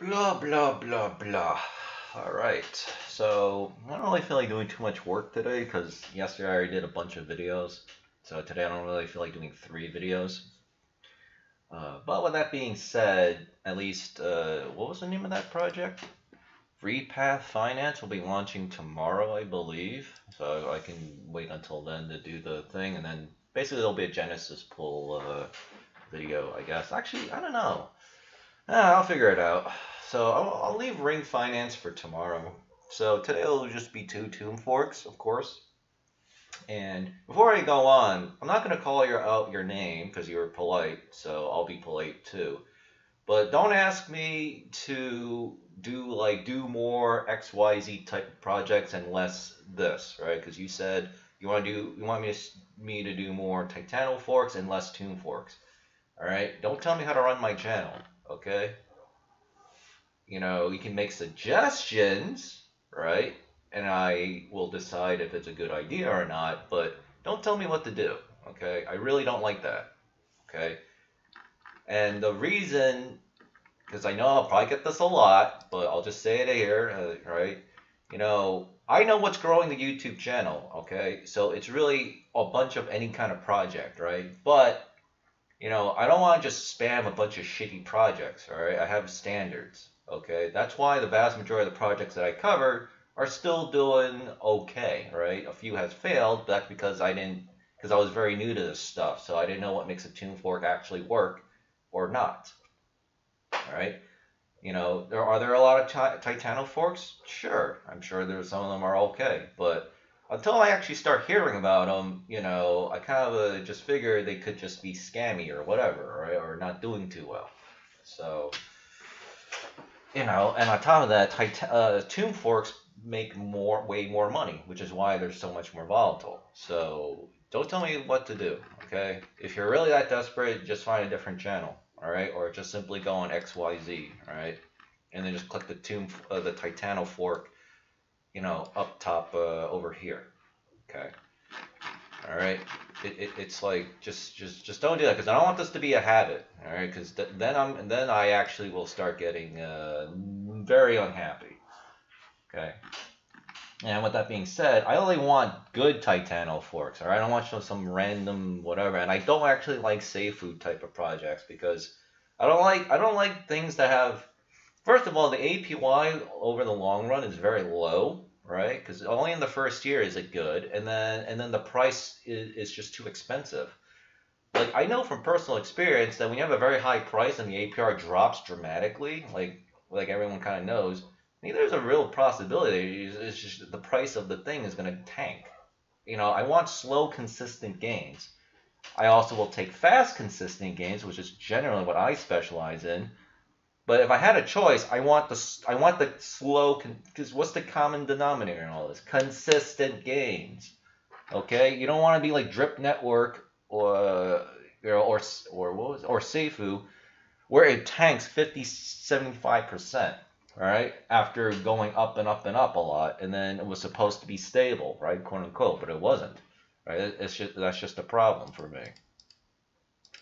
Blah, blah, blah, blah. All right, so I don't really feel like doing too much work today because yesterday I already did a bunch of videos. So today I don't really feel like doing three videos. But with that being said, at least, what was the name of that project? Repath Finance will be launching tomorrow, I believe. So I can wait until then to do the thing. And then basically there'll be a Genesis pull video, I guess. Actually, I don't know. I'll figure it out. So I'll leave Ring Finance for tomorrow. So today will just be two Toon Forks, of course. And before I go on, I'm not going to call out your name because you were polite, so I'll be polite too. But don't ask me to do more XYZ type of projects and less this, right? Because you said you want me to do more Titano Forks and less Toon Forks. All right? Don't tell me how to run my channel, okay? You know, you can make suggestions, right? And I will decide if it's a good idea or not, but don't tell me what to do, okay? I really don't like that, okay? And the reason, because I know I'll probably get this a lot, but I'll just say it here, right? You know, I know what's growing the YouTube channel, okay? So it's really a bunch of any kind of project, right? But, you know, I don't want to just spam a bunch of shitty projects, all right? I have standards, okay? That's why the vast majority of the projects that I cover are still doing okay, right? A few has failed, but that's because I was very new to this stuff, so I didn't know what makes a Toon Fork actually work or not, all right? You know, are there a lot of Titano Forks? Sure, I'm sure some of them are okay, but until I actually start hearing about them, you know, I kind of just figure they could just be scammy or whatever, right? Or not doing too well, so, you know, and on top of that, Toon Forks make way more money, which is why they're so much more volatile. So don't tell me what to do, okay? If you're really that desperate, just find a different channel, all right? Or just simply go on XYZ, all right? And then just click the Titano Fork, you know, up top over here, okay? All right, it's like just don't do that, because I don't want this to be a habit, all right? Because then I actually will start getting very unhappy. Okay, and with that being said, I only want good Titano Forks, all right? I don't want some random whatever, and I don't actually like Seifu type of projects because I don't like things that have. First of all, the APY over the long run is very low, right? Because only in the first year is it good, and then the price is just too expensive. Like, I know from personal experience that when you have a very high price and the APR drops dramatically, like everyone kind of knows. I mean, there's a real possibility. It's just the price of the thing is going to tank. You know, I want slow, consistent gains. I also will take fast, consistent gains, which is generally what I specialize in. But if I had a choice, I want the slow, because what's the common denominator in all this? Consistent gains. Okay, you don't want to be like Drip Network or Seifu, where it tanks 50, 75%. All right, after going up and up a lot, and then it was supposed to be stable, right, quote unquote, but it wasn't, right? That's just a problem for me.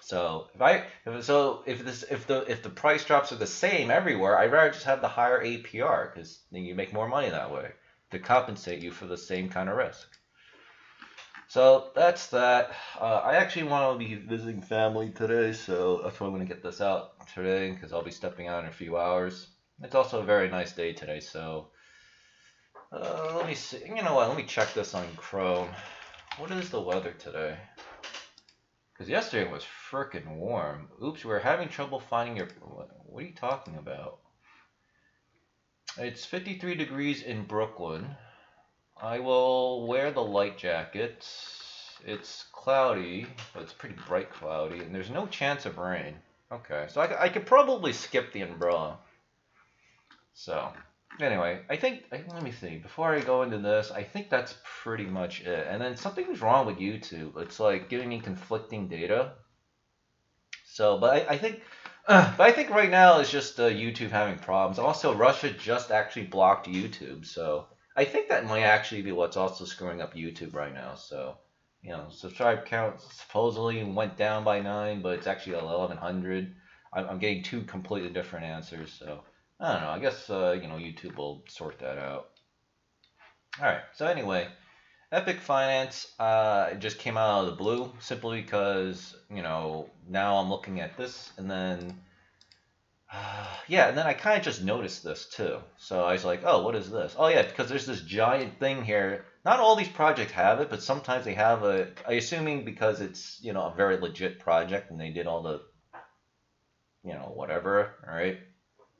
So if the price drops are the same everywhere, I'd rather just have the higher APR, because then you make more money that way to compensate you for the same kind of risk. So that's that. I actually want to be visiting family today, so that's why I'm going to get this out today, because I'll be stepping out in a few hours. It's also a very nice day today, so let me see. You know what? Let me check this on Chrome. What is the weather today? Because yesterday was frickin' warm. Oops, we're having trouble finding your. What are you talking about? It's 53 degrees in Brooklyn. I will wear the light jacket. It's cloudy, but it's pretty bright cloudy, and there's no chance of rain. Okay, so I could probably skip the umbrella. So, anyway, let me see, before I go into this, I think that's pretty much it. And then something's wrong with YouTube. It's like giving me conflicting data. So, but I think right now it's just YouTube having problems. Also, Russia just actually blocked YouTube, so I think that might actually be what's also screwing up YouTube right now. So, you know, subscribe count supposedly went down by 9, but it's actually 1,100. I'm getting two completely different answers, so. I don't know. I guess, YouTube will sort that out. All right. So anyway, Epic Finance just came out of the blue simply because, now I'm looking at this and then, and then I kind of just noticed this too. So I was like, oh, what is this? Oh, yeah, because there's this giant thing here. Not all these projects have it, but sometimes they have a, I'm assuming because it's, a very legit project and they did all the, whatever, all right,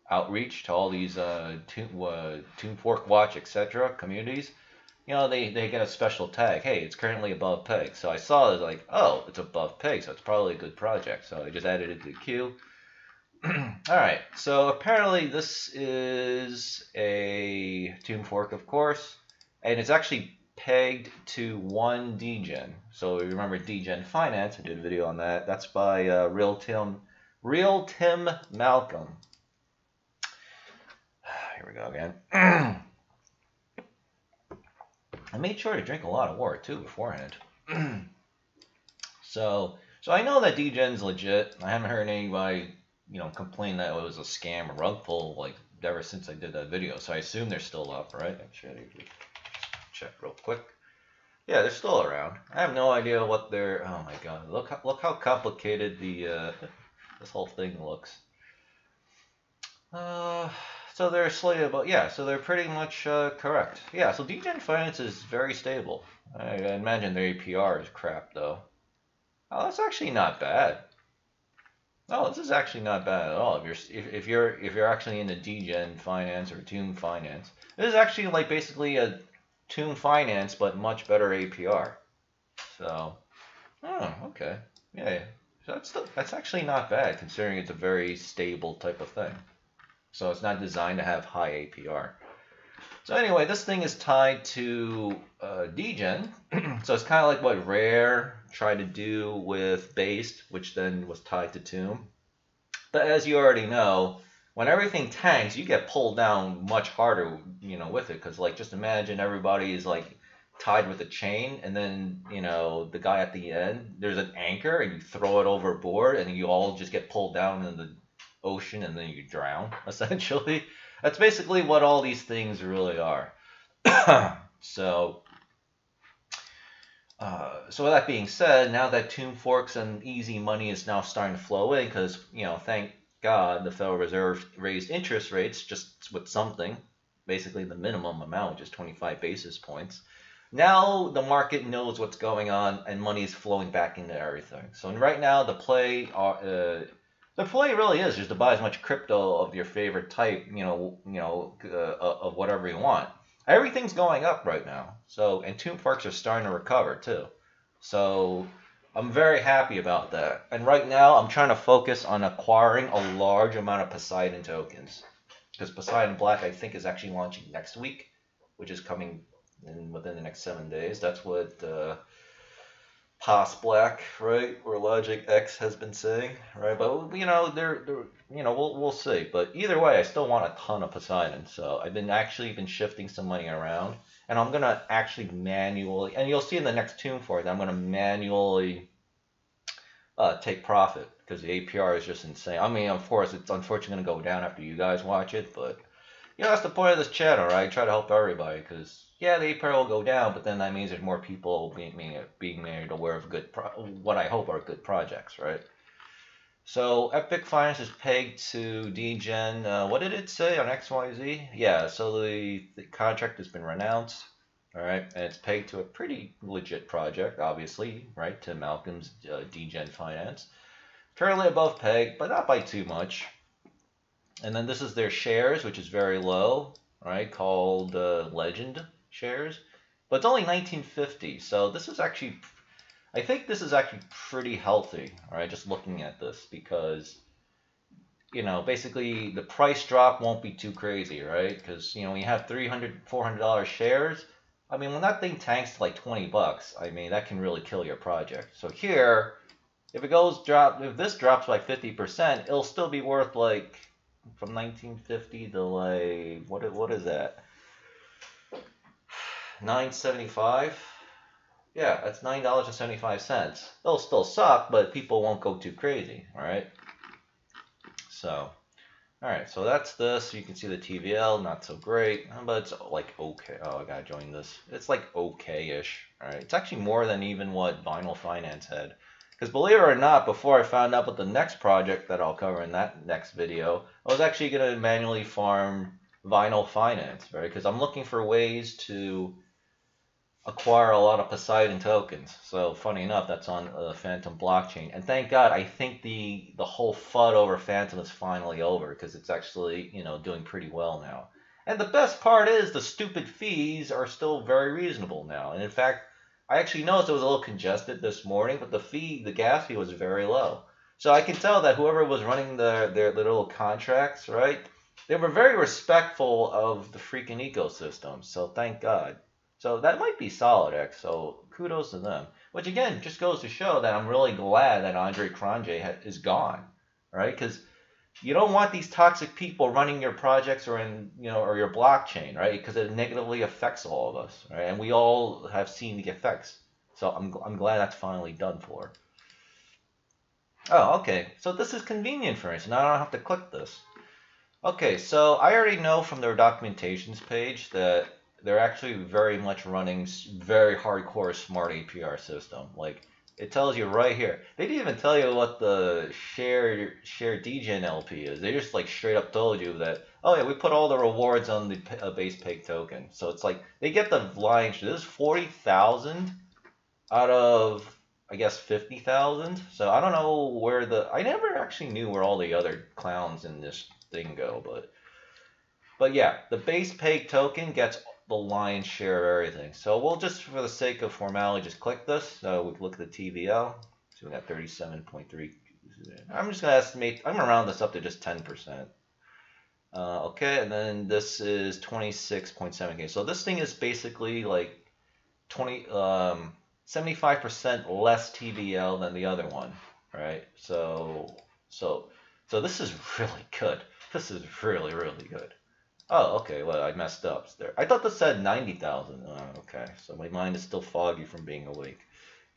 outreach to all these TuneFork Watch, etc. communities, they get a special tag. Hey, it's currently above peg. So I saw it like, oh, it's above peg, so it's probably a good project. So I just added it to the queue. All right, so apparently this is a TuneFork, of course, and it's actually pegged to one degen. So remember degen finance, I did a video on that. That's by Real Tim Malcolm. Here we go again. I made sure to drink a lot of water too beforehand. So I know that degen's legit. I haven't heard anybody complain that it was a scam or rug pull ever since I did that video. So I assume they're still up, right? I'm sure they check real quick. Yeah, they're still around. I have no idea what they're. Oh my god! Look how complicated the this whole thing looks. So they're slated, but yeah, so they're pretty much correct. Yeah, so degen finance is very stable. I imagine their APR is crap though. Oh, that's actually not bad. No, this is actually not bad at all. If you're actually into degen finance or Tune finance, this is actually like basically a Tune finance but much better APR. So, oh, okay, yeah, so that's actually not bad considering it's a very stable type of thing. So it's not designed to have high APR. So anyway, this thing is tied to degen, so it's kind of like what Rare tried to do with Based, which then was tied to Tomb. But as you already know, when everything tanks, you get pulled down much harder, with it, because just imagine everybody is tied with a chain, and then the guy at the end, there's an anchor, and you throw it overboard, and you all just get pulled down in the ocean, and then you drown. Essentially, that's basically what all these things really are. So. So with that being said, now that TuneForks and easy money is now starting to flow in, because thank God the Federal Reserve raised interest rates just with something, basically the minimum amount, which is 25 basis points. Now the market knows what's going on, and money is flowing back into everything. So right now the play, really is just to buy as much crypto of your favorite type, of whatever you want. Everything's going up right now, and TuneForks are starting to recover too. So I'm very happy about that. And right now I'm trying to focus on acquiring a large amount of Poseidon tokens, because Poseidon Black I think is actually launching next week, which is coming in within the next 7 days. That's what Pos Black, right, or Logic X has been saying, right? But we'll see. But either way, I still want a ton of Poseidon. So I've been shifting some money around, and I'm gonna actually manually, and you'll see in the next TuneFork that I'm gonna manually take profit, because the APR is just insane. I mean, of course, it's unfortunately gonna go down after you guys watch it, but that's the point of this channel, right? I try to help everybody, because. Yeah, the APR will go down, but then that means there's more people being made aware of what I hope are good projects, right? So Epic Finance is pegged to degen. What did it say on XYZ? Yeah, so the contract has been renounced, all right, and it's pegged to a pretty legit project, obviously, right? To Malcolm's degen finance, currently above peg, but not by too much. And then this is their shares, which is very low, right? Called Legend shares, but it's only 1950. So this is actually, I think this is actually pretty healthy, all right, just looking at this, because basically the price drop won't be too crazy, right? Because when you have $300-400 shares, I mean, when that thing tanks to like 20 bucks, I mean, that can really kill your project. So here, if this drops by 50%, it'll still be worth like from 1950 to like what is that, 9.75. yeah, that's $9.75. It'll still suck, but people won't go too crazy, all right? So Alright, so that's this. You can see the TVL, not so great, but it's like okay. Oh, I gotta join this. It's like okay-ish. Alright, it's actually more than even what Vinyl Finance had. Because believe it or not, before I found out about the next project that I'll cover in that next video, I was actually going to manually farm Vinyl Finance, right? Because I'm looking for ways to acquire a lot of Poseidon tokens. So funny enough, that's on the Phantom blockchain. And thank God, I think the whole FUD over Phantom is finally over, because it's actually, you know, doing pretty well now. And the best part is the stupid fees are still very reasonable now. And in fact, I actually noticed it was a little congested this morning, but the fee, the gas fee was very low. So I can tell that whoever was running their little contracts, right, they were very respectful of the freaking ecosystem. So thank God. So that might be SolidX, so kudos to them. Which, again, just goes to show that I'm really glad that Andre Cronje is gone, right? Because you don't want these toxic people running your projects or in, you know, or your blockchain, right? Because it negatively affects all of us, right? And we all have seen the effects. So I'm glad that's finally done for. Oh, okay. So this is convenient for me, so now I don't have to click this. Okay, so I already know from their documentations page that they're actually very much running very hardcore smart APR system. Like, it tells you right here. They didn't even tell you what the share DGen LP is. They just like straight up told you that, oh yeah, we put all the rewards on the base peg token. So it's like, they get the lion's share. This is 40,000 out of, I guess, 50,000. So I don't know where I never actually knew where all the other clowns in this thing go. But yeah, the base peg token gets the lion's share of everything. So we'll just, for the sake of formality, just click this. So we look at the TVL. So we got 37.3. I'm just going to estimate, I'm going to round this up to just 10%. Okay, and then this is 26.7K. So this thing is basically like 75% less TVL than the other one, right? So this is really good. This is really, really good. Oh, okay, well, I messed up there. I thought this said 90,000. Oh, okay, so my mind is still foggy from being awake.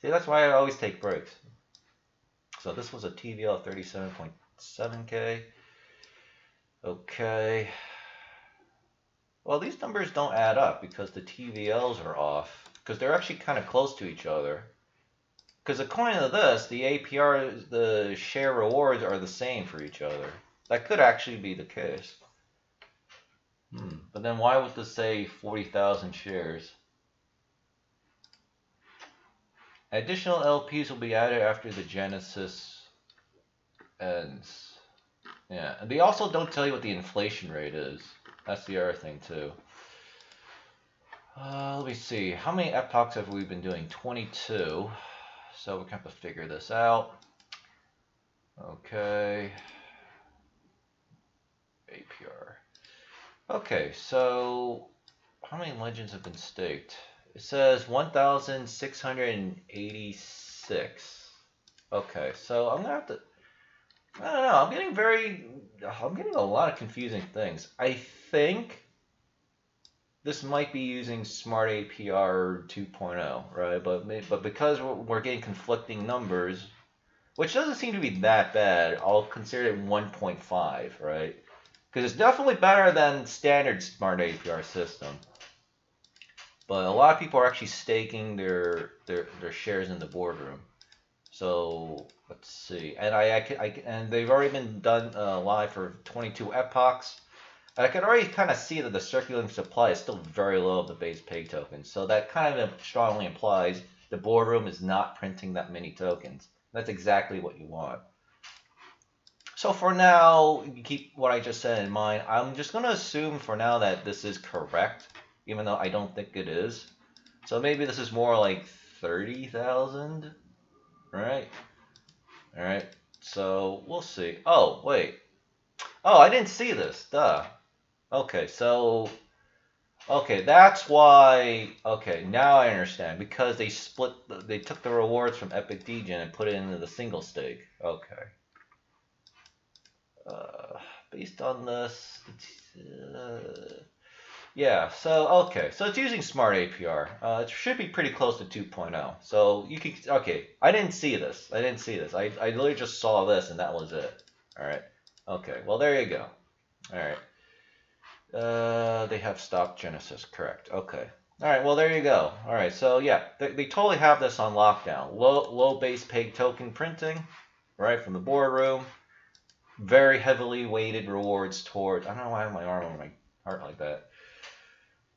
See, that's why I always take breaks. So this was a TVL of 37.7K. Okay. Well, these numbers don't add up because the TVLs are off. Because they're actually kind of close to each other. Because according to this, the APR, the share rewards are the same for each other. That could actually be the case. But then why would this say 40,000 shares? Additional LPs will be added after the Genesis ends. Yeah, and they also don't tell you what the inflation rate is. That's the other thing too. Let me see. How many epochs have we been doing? 22. So we're going to have to figure this out. Okay. APR. Okay, so how many legends have been staked? It says 1,686. Okay, so I'm gonna have to, I don't know, I'm getting a lot of confusing things. I think this might be using Smart APR 2.0, right? But because we're getting conflicting numbers, which doesn't seem to be that bad, I'll consider it 1.5, right? Because it's definitely better than standard smart APR system. But a lot of people are actually staking their shares in the boardroom. So let's see. And and they've already been done live for 22 epochs. And I can already kind of see that the circulating supply is still very low of the base peg tokens. So that kind of strongly implies the boardroom is not printing that many tokens. That's exactly what you want. So for now, keep what I just said in mind. I'm just going to assume for now that this is correct, even though I don't think it is. So maybe this is more like 30,000, right? All right, so we'll see. Oh, wait. Oh, I didn't see this. Duh. Okay, so... Okay, that's why... Okay, now I understand. Because they split... They took the rewards from Epic DGen and put it into the single stake. Okay. Based on this, yeah, so okay, so it's using Smart APR. It should be pretty close to 2.0. So you can, okay, I didn't see this. I literally just saw this and that was it. All right, okay, well there you go. All right. They have stock Genesis, correct. Okay. All right, well, there you go. All right, so yeah, they totally have this on lockdown. Low base peg token printing, right, from the boardroom. Very heavily weighted rewards towards, I don't know why I have my arm on my heart like that.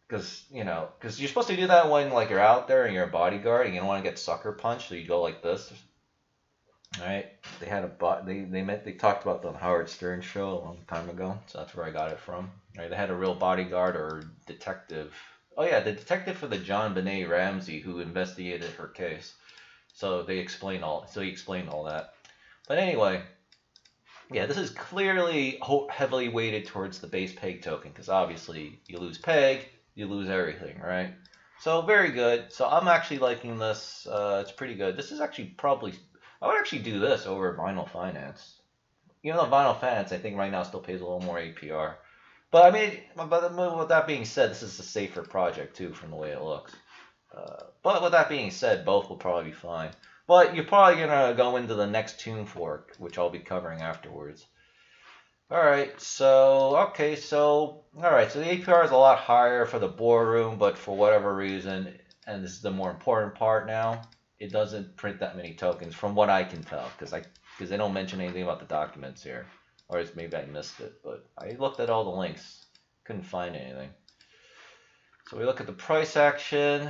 Because, you know, because you're supposed to do that when, like, you're out there and you're a bodyguard and you don't want to get sucker punched, so you go like this. All right, they had a they talked about the Howard Stern show a long time ago, so that's where I got it from. All right, they had a real bodyguard or detective. Oh yeah, the detective for the John Benet Ramsey who investigated her case. So they explain all. So he explained all that. But anyway, yeah, this is clearly heavily weighted towards the base peg token because obviously you lose peg, you lose everything, right? So very good. So I'm actually liking this. It's pretty good. This is actually probably I would actually do this over Vinyl Finance. Even though Vinyl Finance I think right now still pays a little more APR. But I mean, but with that being said, this is a safer project too from the way it looks. But with that being said, both will probably be fine. But you're probably gonna go into the next Tune Fork, which I'll be covering afterwards. All right, so okay, so all right, so the APR is a lot higher for the boardroom, but for whatever reason, and this is the more important part now, it doesn't print that many tokens, from what I can tell, because they don't mention anything about the documents here. Or maybe I missed it, but I looked at all the links. Couldn't find anything. So we look at the price action.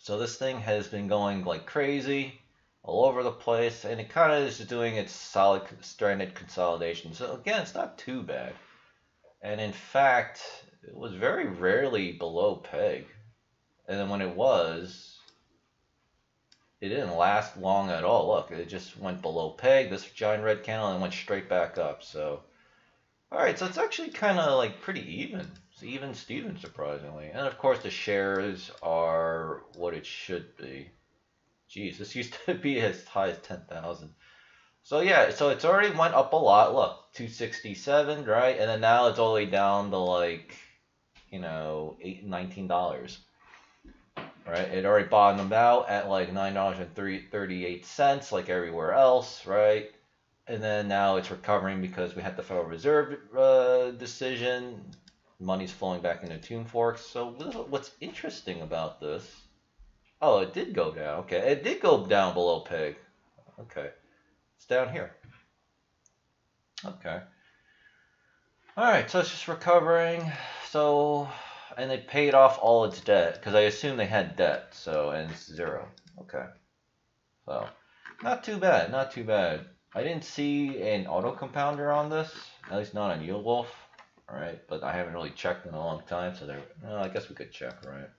So this thing has been going like crazy all over the place. And it kind of is doing its solid stranded consolidation. So again, it's not too bad. And in fact, it was very rarely below peg. And then when it was, it didn't last long at all. Look, it just went below peg, this giant red candle, and went straight back up. So, all right, so it's actually kind of like pretty even. It's even Steven, surprisingly. And, of course, the shares are what it should be. Jeez, this used to be as high as 10,000. So, yeah, so it's already went up a lot. Look, 267, right? And then now it's all the way down to, like, you know, $19. Right, it already bottomed out at like $9.38 like everywhere else, right? And then now it's recovering because we had the Federal Reserve decision. Money's flowing back into Tune Forks. So what's interesting about this? Oh, it did go down. Okay, it did go down below peg. Okay, it's down here. Okay. All right, so it's just recovering. So... and they paid off all its debt, because I assume they had debt, so, and it's zero. Okay. So, not too bad, not too bad. I didn't see an auto compounder on this, at least not on Yield Wolf, all right? But I haven't really checked in a long time, so there, well, I guess we could check, right?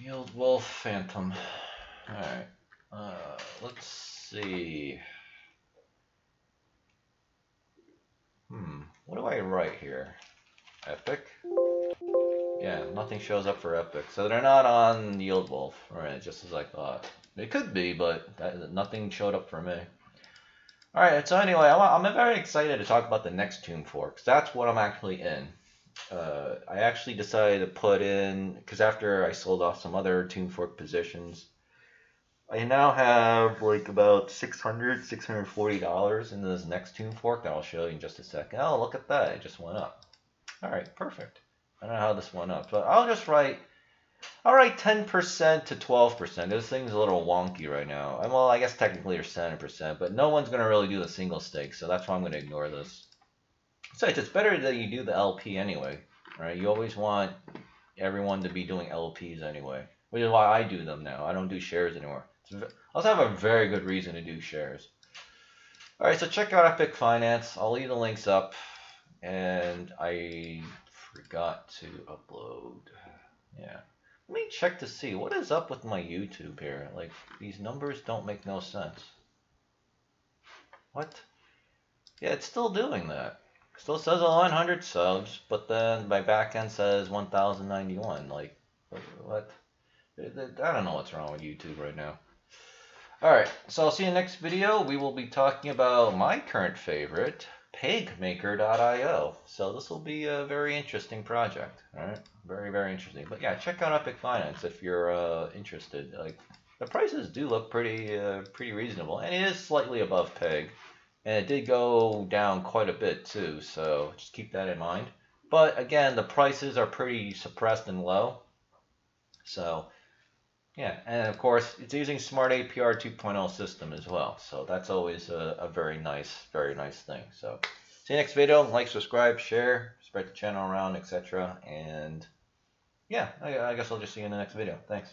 Yield Wolf Phantom. All right. Let's see. What do I write here? Epic? Yeah, nothing shows up for Epic. So they're not on Yield Wolf. Alright, just as I thought. It could be, but nothing showed up for me. Alright, so anyway, I'm very excited to talk about the next Tune Fork. That's what I'm actually in. I actually decided to put in, because after I sold off some other Tune Fork positions, I now have like about $600, $640 into this next Tune Fork that I'll show you in just a second. Oh, look at that. It just went up. All right, perfect. I don't know how this went up, but I'll just write, I'll write 10% to 12%. This thing's a little wonky right now. And well, I guess technically there's 7%, but no one's going to really do the single stake, so that's why I'm going to ignore this. So it's better that you do the LP anyway, right? You always want everyone to be doing LPs anyway, which is why I do them now. I don't do shares anymore. I also have a very good reason to do shares. All right, so check out Epic Finance. I'll leave the links up. And I forgot to upload. Yeah. Let me check to see what is up with my YouTube here. Like, these numbers don't make no sense. What? Yeah, it's still doing that. Still says 100 subs, but then my back end says 1,091. Like, what? I don't know what's wrong with YouTube right now. Alright, so I'll see you next video. We will be talking about my current favorite, pegmaker.io. So this will be a very interesting project. All right, very, very interesting. But yeah, check out Epic Finance if you're interested. Like, the prices do look pretty reasonable, and it is slightly above peg, And it did go down quite a bit too, so just keep that in mind. But again, the prices are pretty suppressed and low. So yeah, and of course, it's using Smart APR 2.0 system as well. So that's always a very nice thing. So see you next video. Like, subscribe, share, spread the channel around, etc. And yeah, I guess I'll just see you in the next video. Thanks.